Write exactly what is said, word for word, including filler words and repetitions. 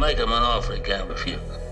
make him an offer he can't refuse.